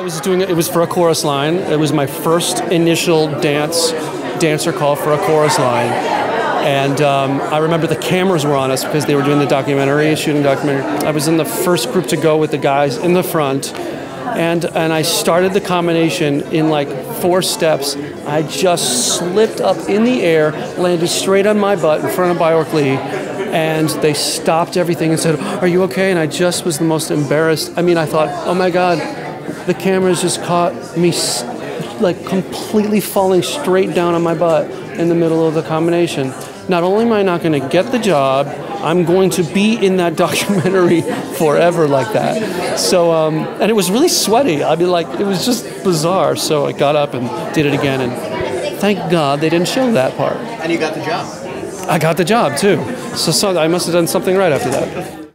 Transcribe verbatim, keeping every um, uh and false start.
I was doing it was for A Chorus Line. It was my first initial dance dancer call for A Chorus Line, and um, I remember the cameras were on us because they were doing the documentary, shooting documentary. I was in the first group to go with the guys in the front, and and I started the combination in like four steps. I just slipped up in the air, landed straight on my butt in front of Baayork Lee, and they stopped everything and said, "Are you okay?" And I just was the most embarrassed. I mean, I thought, "Oh my God." The cameras just caught me like completely falling straight down on my butt in the middle of the combination. Not only am I not going to get the job, I'm going to be in that documentary forever like that. So, um, and it was really sweaty. I mean, like, it was just bizarre. So I got up and did it again, and thank God they didn't show that part. And you got the job. I got the job too. So, so I must have done something right after that.